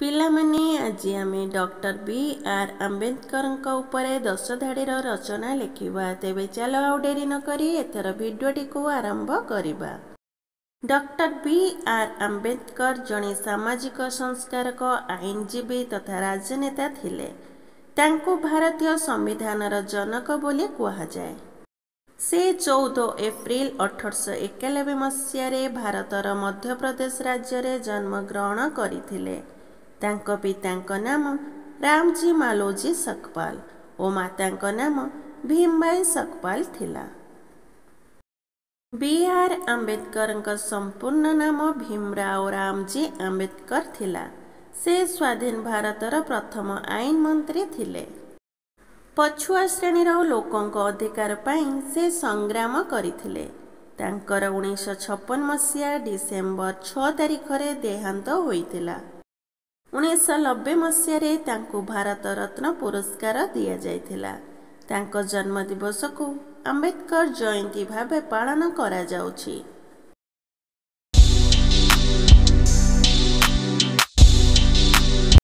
पिलामाने आजि आमे doctor BR Ambedkar उपरे 10 धाडीर रचना लिखिबा। तेबे चलो आउ डेरी न करी एथर भिडियोटी को आरंभ करिबा। डॉक्टर BR आंबेडकर जणे सामाजिक संस्कारक, आईनजीवी तथा राजनेता थिले। तांको भारतीय संविधानर जनक बोली कुहाजाए। से 14 एप्रिल 1891 मसीह भारतर मध्यप्रदेश राज्य रे जन्मग्रहण करिथिले। तांको पिता का नाम रामजी मालोजी सकपाल और माता का नाम भीमबाई सकपाल थिला। BR आंबेडकर का संपूर्ण नाम भीमराव रामजी आंबेडकर थिला। से स्वाधीन भारतर प्रथम आईन मंत्री थिले। पछुआ श्रेणीर लोकों को अधिकार पाई से संग्राम करिथिले। तांकर 1956 मसीहा डिसेम्बर 6 तारीख रे देहांत होइतिला। 1990 मसीह तांको भारत रत्न पुरस्कार दिया जायथिला। तांको जन्मदिवस को आंबेडकर जयंती भाव पालन करा जाउछि।